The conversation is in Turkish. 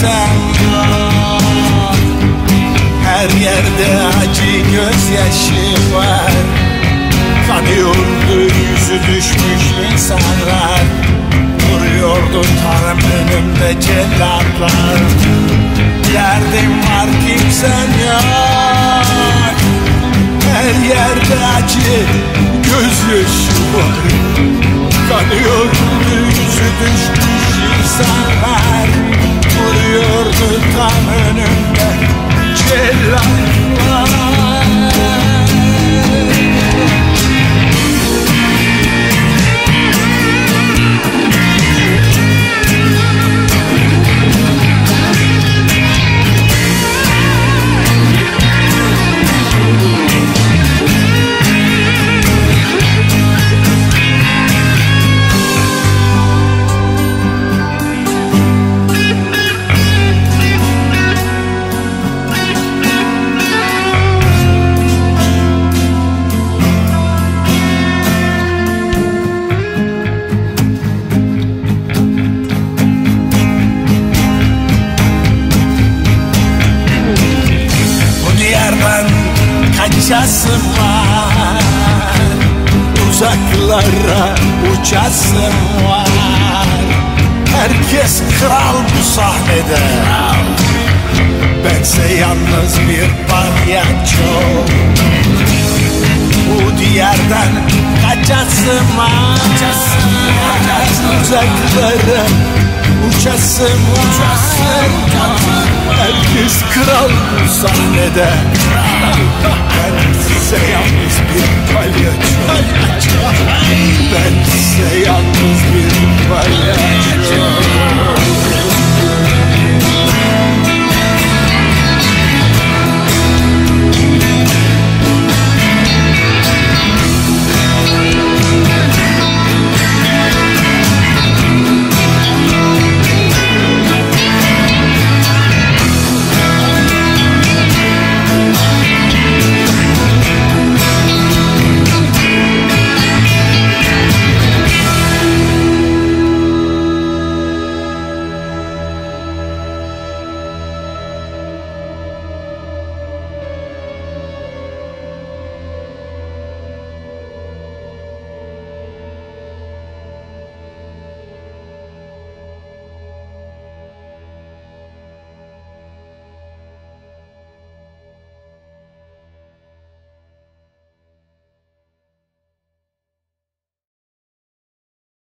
sen var. Her yerde acı gözyaşı var. Kanıyordu yüzü düşmüş insanlar. Duruyordu tam önümde cellatlar. Derdim var kimsen yok. Her yerde acı gözyaşı var. Kanıyordu yüzü düşmüş insanlar. Duruyordu tam önümde cellatlar. Kaçasım var, uzaklara uçasım var. Herkes kral bu sahnede, bense yalnız bir palyaço. Bu diyardan kaçasım var, uzaklara uçasım var. Herkes kral bu sahnede, bense yalnız bir palyaço. Ben